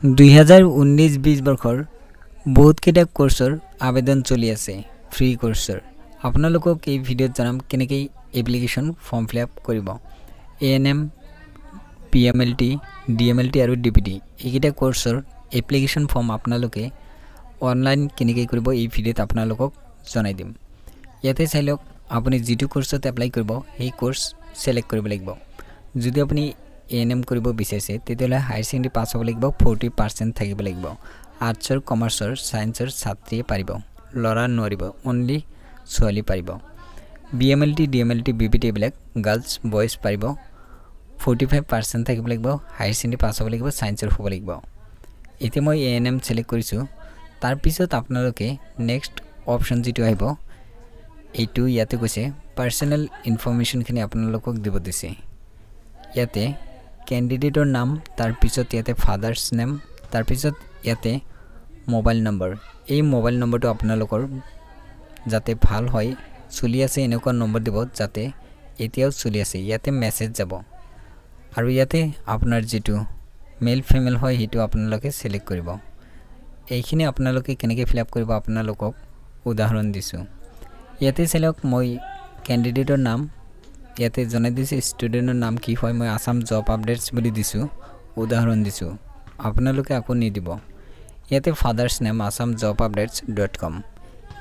2019-20 बर्षर बहुत केटा कोर्सर आवेदन चलि आछे फ्री कोर्सर आपनालोकक एई भिडिओत जानाम केनेके एप्लिकेशन फर्म फिल आप करिब एएनएम पीएमएलटी डीएमएलटी और डीपीटी एइटा कोर्सर एप्लिकेशन फर्म आपनालोके अनलाइन केनेके करिब एई भिडिओत आपनालोकक जनाइ दिम। इयाते चाइले आपुनि जिटु कोर्सत एप्लाई करिब हेइ कोर्स सिलेक्ट करिब लागिब। जदि आपुनि एएनएम करिब बिचारिछे तेतियाले हायर सेकेंडरी पास होब लागिब 40% थाकिब लागिब। आर्ट्सर कमार्सर साइंसर छात्रीये पारिब लरा नोरिब ओनली छोवाली पारिब। BMLT DMLT BPT black girls boys पारिब 45% थाकिब लागिब। हायर सेकेंडरी पास होब लागिब साइंसर होब लागिब। इते मैं एएनएम सिलेक्ट करिछु। तार पिছত आपनालोके नेक्स्ट ऑप्शन जिटु आइब एइटु इयाते কৈছে पर्सनल इनफरमेशन खिनि आपनालोকক দিব দিছে। इयाते कैंडिडेटर नाम तार पिछत इते फादार्स नेम तार पिछत इते मोबाइल नम्बर ये मोबाइल नम्बर तो आपनालोकर जाते भाल हय चलि आछे एनेका नम्बर दिब जाते एतियाव चलि आछे। इते मेसेज जाब आरु इते आपनार जेटु मेल फिमेल हय हेतु आपनालोके सिलेक्ट करिब। एइखिनि आपनालोके केनेके फिल आप करिब आपनालोকক उदाहरण दिसु। इते सेलेक्ट मय कैंडिडेटर नाम इते जनाइ दिछे स्टूडेंटर नाम कि हय मैं आसाम जॉब अपडेट्स बुली दिसु उदाहरण दिसु आपनालोके आकु निदिब। इते father's name Assam job updates .com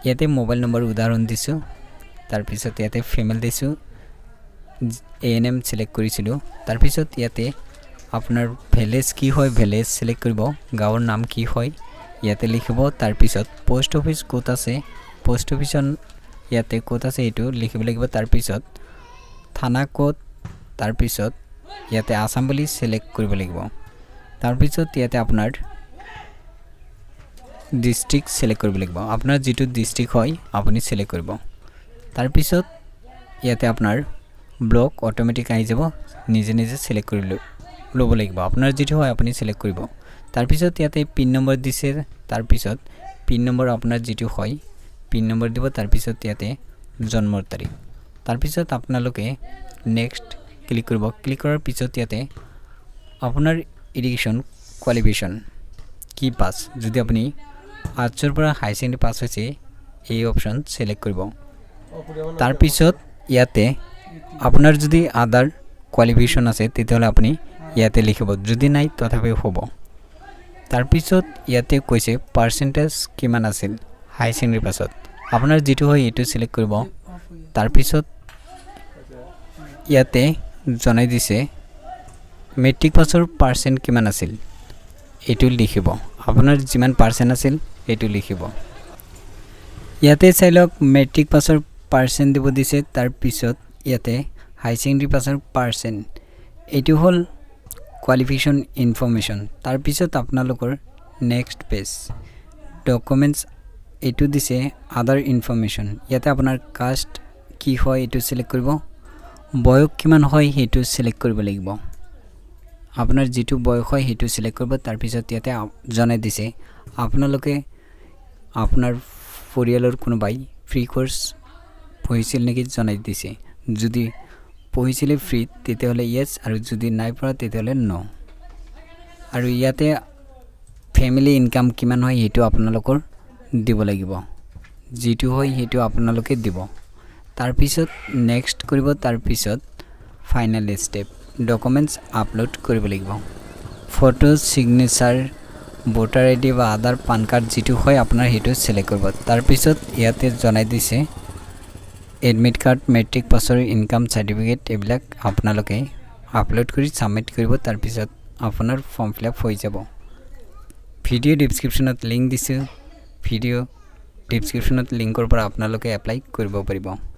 इते मोबाइल नम्बर उदाहरण दिसु। तार पिছত इते फीमेल दिसु एएनएम सिलेक्ट करिसिलु। तार पिছত इते आपनार विलेज कि हय विलेज सिलेक्ट करिब गाँवर नाम कि हय इते लिखिब। तार पिছত पोस्ट अफिस कोता से पोस्ट अफिस इते कोता से एतु लिखिब लागिब। तार पिছত थाना कोड तार पिছত इते आसाम बुली सिलेक्ट करिब लागिब। तार पिছত इते आपनार डिस्ट्रिक्ट सिलेक्ट करिब लागिब। आपनार जितु डिस्ट्रिक्ट हय आपुनि सिलेक्ट करिब। तार पिছত इते आपनार ब्लॉक ऑटोमेटिक आइ जाब निजे निजे सिलेक्ट करि लब लागिब। आपनार जितु हय आपुनि सिलेक्ट करिब। तार पिছত इते पिन नम्बर दिसे। तार पिছত पिन नम्बर आपनार जितु हय पिन नम्बर दिब। तार पिছত इते जन्म तारिख तार पिছত आपनालोके नेक्स्ट क्लिक करिब। क्लिक करार पिছত इते आपनार एडुकेशन क्वालिफिकेशन कि पास यदि आपनि आर्ट्सर पर हायर सेकेंडरी पास होइसे एई अपशन सिलेक्ट करिब। तार पिছত इते आपनार यदि अदर क्वालिफिकेशन आछे तेतियाले आपनि इते लिखिब यदि नाइ तथापि होब। तार पिছত इते কৈছে परसेंटेज किमान आछिल हायर सेकेंडरी पासत आपनार जितु हय एतु सिलेक्ट करिब। तार पिছত इते जनाइ दिसे मेट्रिक पासर पार्सेंट किमान आसिल एटु लिखिब। आपनार जिमान पार्सेंट आसिल एटु लिखिब। इते साइलक मेट्रिक पासर पार्सेंट दिब दिसे। तार पिছত इते हायर सेकेंडरी पासर पार्सेंट एटु हल क्वालिफिकेशन इनफरमेशन। तार पिছত आपनालोकर नेक्स्ट पेज डकुमेंट्स एटु दिसे अदर इनफरमेशन। इते आपनार कास्ट कि हय एटु सिलेक्ट करिब। बयस किमान हय हेतु सिलेक्ट करिब लागिब। आपनार जितु बयस हय हेतु सिलेक्ट करिब। तार पिছত इते जनाइ दिसे आपनालोके आपनार परियालर कोनोबाई फ्री कोर्स पढ़िसिल नेकि जनाइ दिसे। जदि पढ़िसिले फ्री तेतियाले येस आरु जदि नाइ पढ़ा तेतियाले नो। आरु इते फैमिली इनकाम किमान हय हेतु आपनालोकर दिब लागिब। जितु हय हेतु आपनालोके दिब। तार पिছত नेक्स्ट करिब। तार पिছত फाइनल स्टेप डकुमेंट्स आपलोड करिब लागिब। फोटो सिग्नेचर भोटार आईडी बा आधार पान कार्ड जितु हय आपनार हेतु सिलेक्ट करिब। तार पिছত इते जनाइ दिसे एडमिट कार्ड मेट्रिक पासर इनकाम सर्टिफिकेट एबिलाक आपनालोके आपलोड करि सबमिट करिब। तार पिছত आपनार फर्म फिल आप हय जाब। भिडिओ डिस्क्रिप्शनत लिंक दिसे भिडिओ डिस्क्रिप्शनत लिंकर पर आपनालोके एप्लाई करिब पारिब।